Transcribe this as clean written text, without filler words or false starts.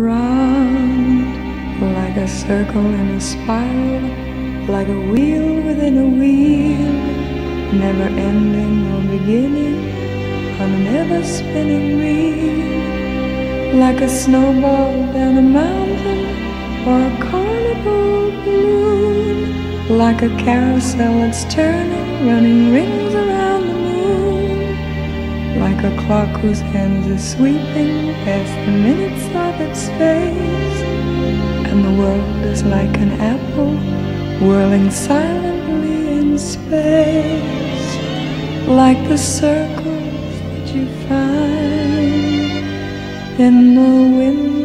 round, like a circle in a spiral, like a wheel within a wheel, never ending or beginning, on an ever-spinning wheel, like a snowball down a mountain, or a carnival balloon, like a carousel that's turning, running rings around the moon, like a clock whose hands are sweeping past the minutes of its face, and the world is like an apple whirling silently in space, like the circles you find in the wind.